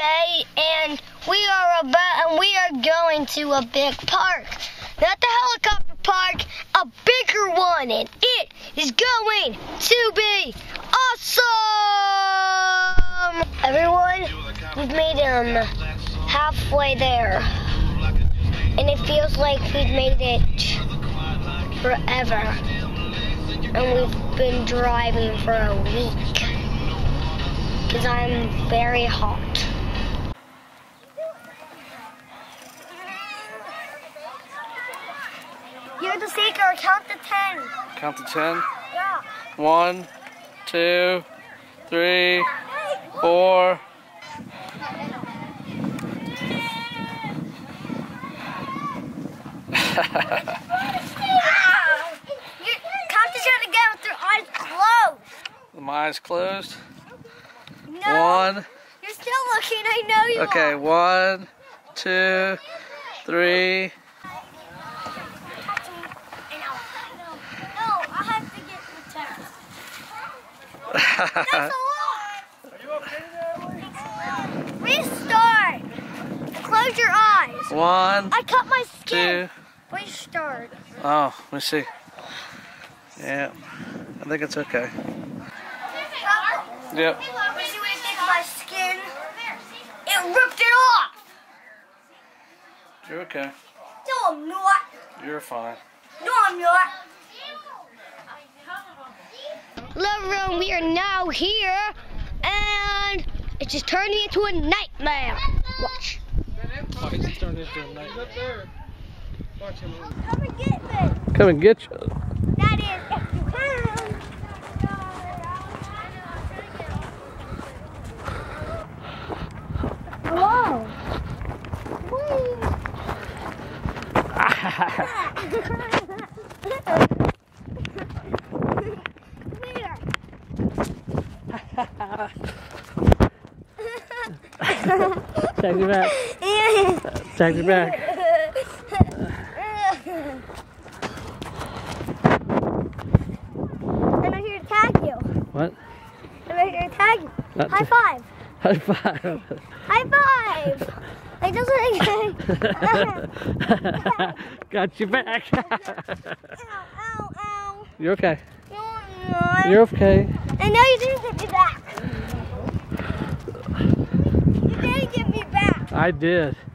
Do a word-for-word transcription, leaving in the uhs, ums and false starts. Jay, and we are about and we are going to a big park. Not the helicopter park, a bigger one, and it is going to be awesome! Everyone, we've made it halfway there. And it feels like we've made it forever. And we've been driving for a week. Because I'm very hot. You're the seeker. Count to ten. Count to ten? Yeah. One, two, three, four. Wow. You're, count to ten again with your eyes closed. With my eyes closed? No, one. You're still looking, I know you okay, are. Okay, one, two, three. No, I have to get the test. That's a lot. Are you okay there, Emily? Restart. Close your eyes. One. I cut my skin. Two. Restart. Oh, let me see. Yeah, I think it's okay. Yep. My skin, it ripped it off. You're okay. No, I'm not. You're fine. No, I'm not. Hello, everyone. We are now here, and it's just turning into a nightmare. Watch. It's turning into a nightmare. Come and get me. Come and get you. That is, if you can. Whoa! Check your back. Check your back. I'm right here to tag you. What? I'm right here to tag you. Not high five. High five. High five. I just like got you back. Ow, ow, ow. You're okay. No, I'm not. You're okay. I know you didn't get me back. You didn't get me back. I did.